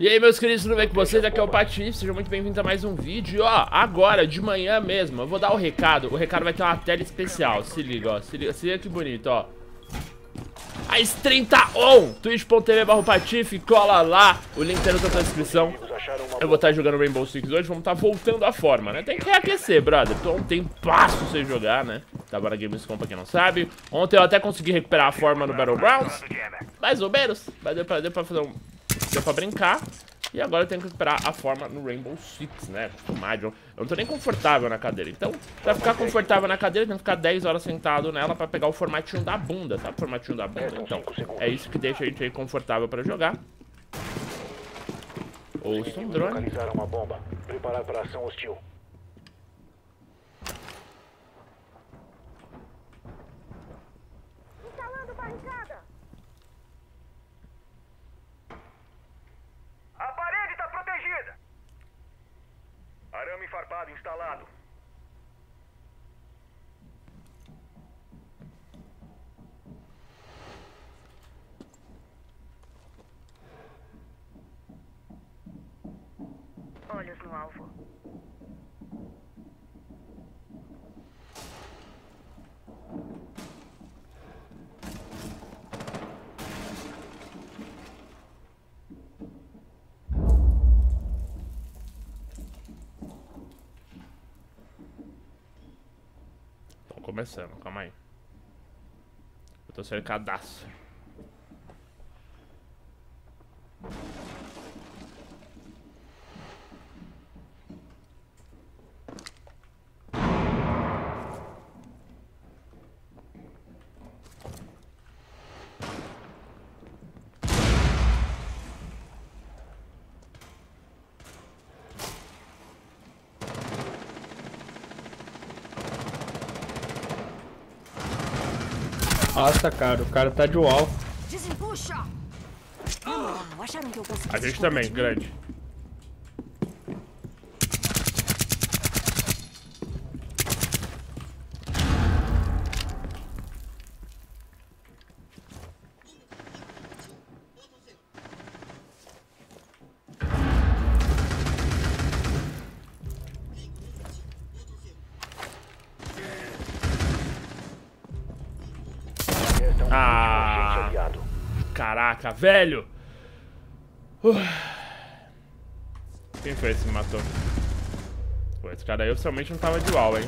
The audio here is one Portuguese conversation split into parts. E aí, meus queridos, tudo bem com vocês? Aqui é o Patife, sejam muito bem-vindos a mais um vídeo. E, ó, agora, de manhã mesmo, eu vou dar o recado vai ter uma tela especial, se liga, ó, se liga que bonito, ó. A stream tá on, twitch.tv/patife, cola lá, o link tá no canto da descrição. Eu vou estar jogando Rainbow Six hoje, vamos estar voltando à forma, né? Tem que reaquecer, brother, tô um tempasso sem jogar, né? Tava na Gamescom, pra quem não sabe. Ontem eu até consegui recuperar a forma no Battlegrounds, mais ou menos, mas deu pra fazer um... Deu pra brincar. E agora eu tenho que esperar a forma no Rainbow Six, né? Acostumado. Eu não tô nem confortável na cadeira. Então, pra ficar confortável na cadeira, eu tenho que ficar 10 horas sentado nela pra pegar o formatinho da bunda, tá? O formatinho da bunda. Então, é isso que deixa a gente aí confortável pra jogar. Ouça um drone. Arame farpado instalado. Olhos no alvo. Começando, calma aí. Eu tô cercadaço. Nossa, cara, o cara tá de wall. A gente também, grande. Ah, caraca, velho. Quem foi esse que me matou? Pô, esse cara aí oficialmente não tava de wall, hein.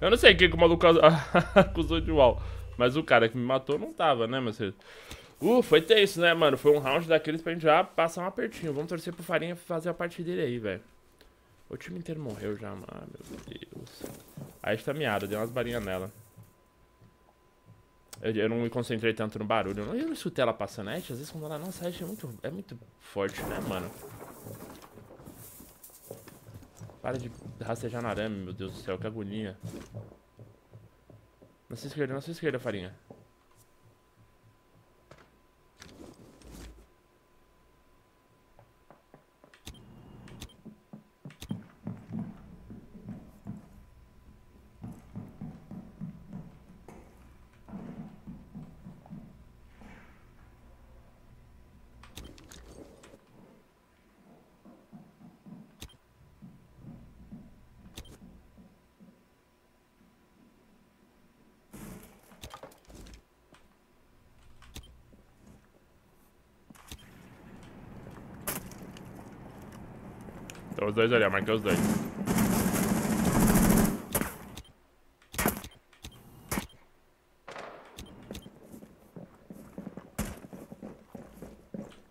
Eu não sei quem que o maluco acusou de wall, mas o cara que me matou não tava, né, meu filho? Foi ter isso, né, mano. Foi um round daqueles pra gente já passar um apertinho. Vamos torcer pro Farinha fazer a parte dele aí, velho. O time inteiro morreu já, mano. Ah, meu Deus. Aí está miada, deu umas balinhas nela. Eu não me concentrei tanto no barulho. Eu não escutei ela passando, né? Às vezes quando ela não sai, é muito forte, né, mano? Para de rastejar no arame, meu Deus do céu, que agonia. Na sua esquerda, Farinha. Então os dois ali, marquei os dois.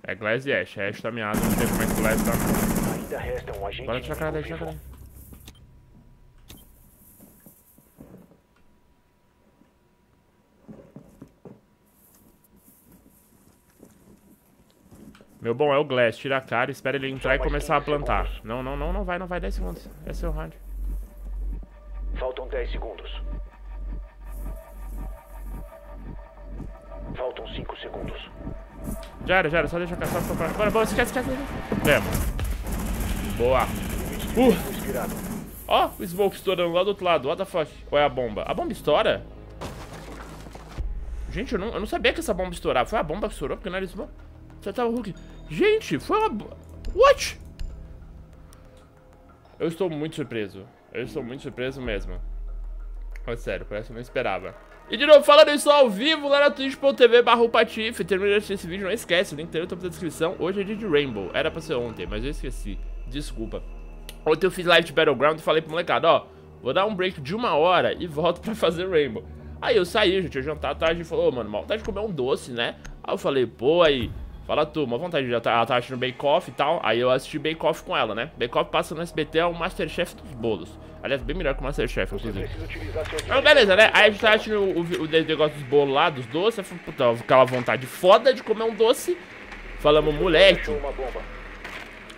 É Glass e Ash. Ash tá meado, não sei como é que o Glass tá. Bora tirar a cara daí, tirar a cara daí. Meu bom é o Glass, tira a cara, espera ele entrar e começar a plantar. Segundos. Não vai, 10 segundos. É seu round. Faltam 10 segundos. Faltam 5 segundos. Já era, só deixa eu caçar. Bora, boa, esquece. Vamos. Boa. Ó, o smoke estourando lá do outro lado. What the fuck? Qual é a bomba? A bomba estoura? Gente, eu não sabia que essa bomba estourava. Foi a bomba que estourou, porque não era smoke. Já tava o Hulk. Gente, foi uma... What? Eu estou muito surpreso. Eu estou muito surpreso mesmo. Mas sério, parece que eu não esperava. E de novo, falando isso ao vivo lá na twitch.tv/patife. Terminando de assistir esse vídeo, não esquece, o link tá no topo da descrição. Hoje é dia de Rainbow, era pra ser ontem, mas eu esqueci, desculpa. Ontem eu fiz live de Battlegrounds e falei pro molecada, ó, vou dar um break de 1 hora e volto pra fazer Rainbow. Aí eu saí, gente, eu jantar à tarde e falou, oh, mano, vontade de comer um doce, né? Aí eu falei, pô, aí, fala tu, uma vontade, ela tá assistindo Bake Off e tal. Aí eu assisti Bake Off com ela, né? Bake Off passa no SBT, é o Masterchef dos bolos. Aliás, bem melhor que o Masterchef, inclusive. Mas beleza, né? Aí a gente tá assistindo o negócio dos bolos lá, dos doces. Eu falei, puta, aquela vontade foda de comer um doce. Falamos, moleque.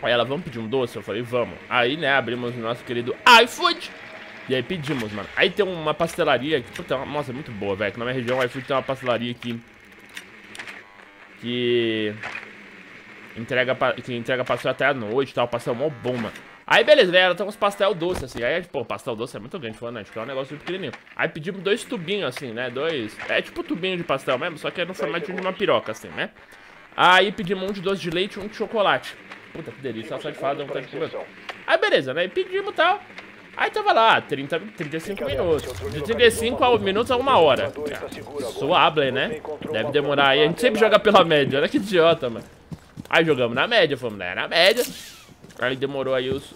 Aí ela, vamos pedir um doce? Eu falei, vamos. Aí, né, abrimos o nosso querido iFood. E aí pedimos, mano. Aí tem uma pastelaria que, puta, nossa, é muito boa, velho. Na minha região, o iFood tem uma pastelaria aqui. Que entrega pastel até a noite e tal, pastel mó bom, mano. Aí beleza, velho, ela tá com uns pastel doce, assim. Aí, pô, pastel doce é muito grande, falando, né? Tipo, é um negócio pequenininho. Aí pedimos 2 tubinhos, assim, né, é tipo tubinho de pastel mesmo, só que é no formato de uma piroca, assim, né. Aí pedimos um de doce de leite e um de chocolate. Puta, que delícia, só de falar, dá vontade de comer. Aí beleza, né, e pedimos e tal. Aí tava lá, 35 minutos. De 35 ao minutos a 1 hora. Suable, né? Deve demorar aí. A gente sempre joga pela média, olha que idiota, mano. Aí jogamos na média, fomos, né? Na média. Aí demorou aí uns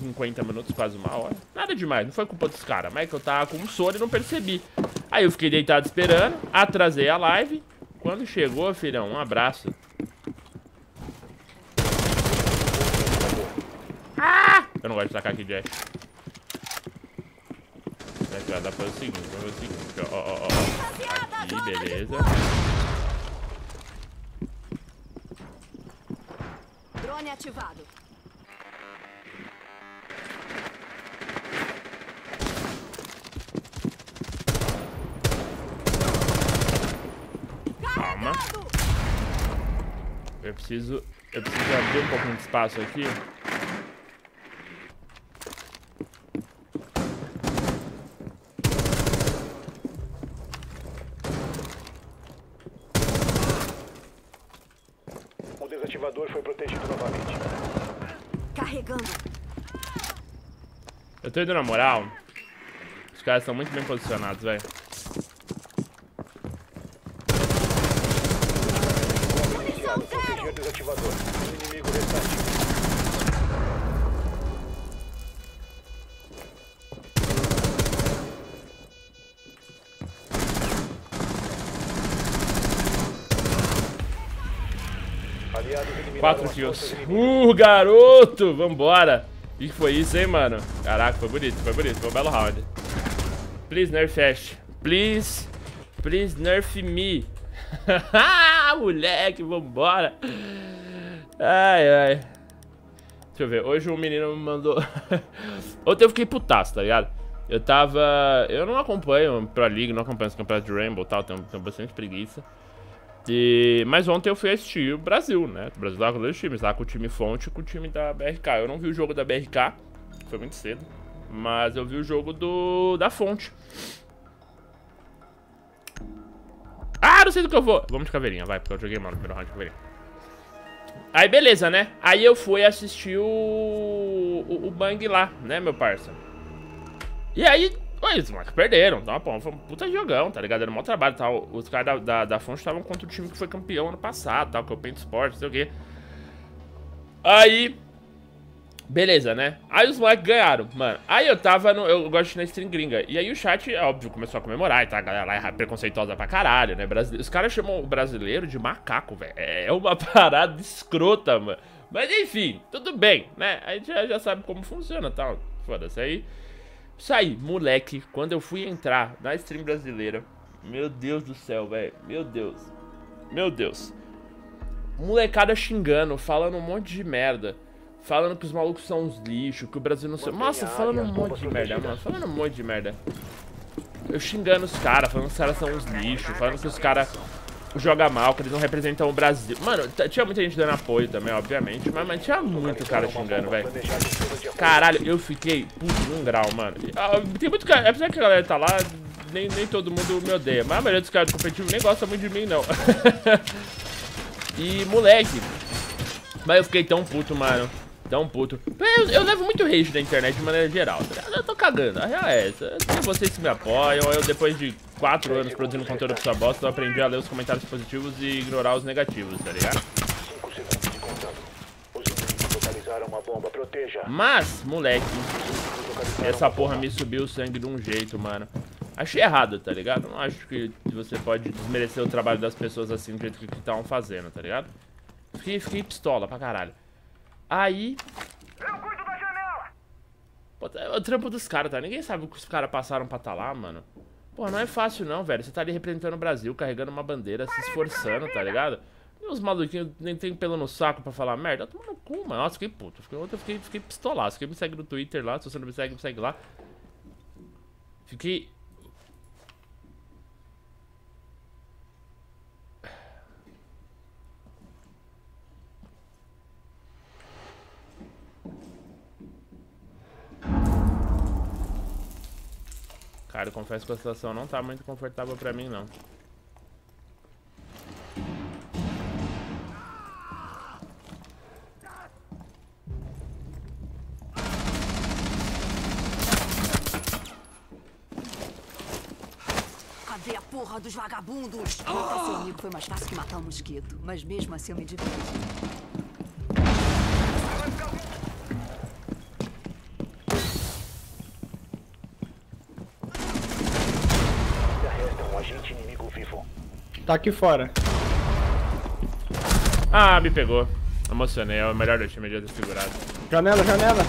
50 minutos, quase 1 hora. Nada demais, não foi culpa dos caras, mas é que eu tava com sono e não percebi. Aí eu fiquei deitado esperando, atrasei a live. Quando chegou, filhão, um abraço. Ah! Eu não gosto de tacar aqui de Ash. Dá pra fazer o seguinte, ó. Aqui, beleza. Drone ativado. Calma. Eu preciso abrir um pouquinho de espaço aqui. Eu tô indo na moral. Os caras estão muito bem posicionados, velho. Aliado 4 kills. Garoto! Vambora! E que foi isso, hein, mano? Caraca, foi bonito, foi bonito. Foi um belo round. Please nerf Ash. Please. Please nerf me. Moleque, vambora. Ai, ai. Deixa eu ver. Hoje um menino me mandou... Ontem eu fiquei putaço, tá ligado? Eu tava... Eu não acompanho Pro League, não acompanho os campeonatos de Rainbow e tal. Tenho bastante preguiça. Mas ontem eu fui assistir o Brasil, né? O Brasil tava com 2 times, tava com o time Fonte e com o time da BRK. Eu não vi o jogo da BRK, foi muito cedo, mas eu vi o jogo da Fonte. Ah, não sei do que eu vou. Vamos de caveirinha, vai, porque eu joguei mal no primeiro round de caveirinha. Aí beleza, né? Aí eu fui assistir o Bang lá, né, meu parça? E aí... Eles, mano, perderam, tá? Pô, foi um puta jogão, tá ligado? Era um mau trabalho, tá? Os caras da Fonte estavam contra o time que foi campeão ano passado, tal, que é o Penta Sports, não sei o quê. Aí, beleza, né? Aí os moleques ganharam, mano. Aí eu tava no... Eu gosto na stream gringa. E aí o chat, óbvio, começou a comemorar, e tá? A galera lá é preconceituosa pra caralho, né? Os caras chamam o brasileiro de macaco, velho. É uma parada escrota, mano. Mas enfim, tudo bem, né? A gente já sabe como funciona, tal. Foda-se aí. Saí, moleque, quando eu fui entrar na stream brasileira, meu Deus do céu, velho, meu Deus. Molecada xingando, falando um monte de merda, falando que os malucos são uns lixos, que o Brasil não sei... Nossa, falando um monte de merda, mano, falando um monte de merda. Eu xingando os caras, falando que os caras são uns lixos, falando que os caras jogam mal, que eles não representam o Brasil. Mano, tinha muita gente dando apoio também, obviamente, mas tinha muito cara xingando, velho. Caralho, eu fiquei puto num grau, mano. Tem muito cara. Apesar que a galera tá lá, nem todo mundo me odeia. Mas a maioria dos caras do competitivo nem gosta muito de mim, não. E, moleque, Mas eu fiquei tão puto, mano. Tão puto. Eu levo muito rage da internet de maneira geral. Eu tô cagando, a real é essa. Vocês que me apoiam, eu depois de 4 anos produzindo conteúdo pra sua bosta, eu aprendi a ler os comentários positivos e ignorar os negativos, tá ligado? Mas, moleque, essa porra me subiu o sangue de um jeito, mano. Achei errado, tá ligado? Não acho que você pode desmerecer o trabalho das pessoas assim do jeito que estavam fazendo, tá ligado? Fiquei pistola pra caralho. Aí... eu cuido da janela! Pô, é o trampo dos caras, tá? Ninguém sabe o que os caras passaram pra tá lá, mano. Pô, não é fácil não, velho. Você tá ali representando o Brasil, carregando uma bandeira, se esforçando, tá ligado? E os maluquinhos nem tem pelo no saco pra falar merda. Toma no cu, mano. Nossa, fiquei puto. Fiquei pistolaço. Quem me segue no Twitter lá, se você não me segue, me segue lá. Fiquei... cara, eu confesso que a situação não tá muito confortável pra mim, não. Cadê a porra dos vagabundos? Matar seu amigo foi mais fácil que matar um mosquito, mas mesmo assim eu me divirto. Tá aqui fora. Ah, me pegou. Emocionei, é o melhor do time de ter segurado. Janela, janela.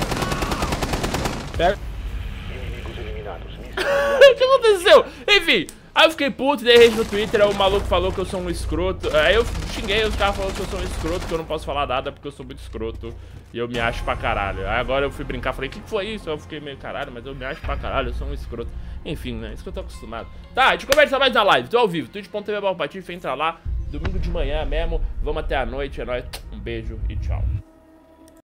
Pega. Inimigos eliminados. O que aconteceu? Enfim, aí eu fiquei puto, dei rage no Twitter, aí o maluco falou que eu sou um escroto. Aí eu xinguei, os caras falaram que eu sou um escroto, que eu não posso falar nada porque eu sou muito escroto. E eu me acho pra caralho. Aí agora eu fui brincar, falei, o que foi isso? Eu fiquei meio caralho, mas eu me acho pra caralho, eu sou um escroto. Enfim, né? Isso que eu tô acostumado. Tá, a gente conversa mais na live. Tô ao vivo. twitch.tv/patife, entra lá. Domingo de manhã mesmo. Vamos até a noite. É nóis. Um beijo e tchau.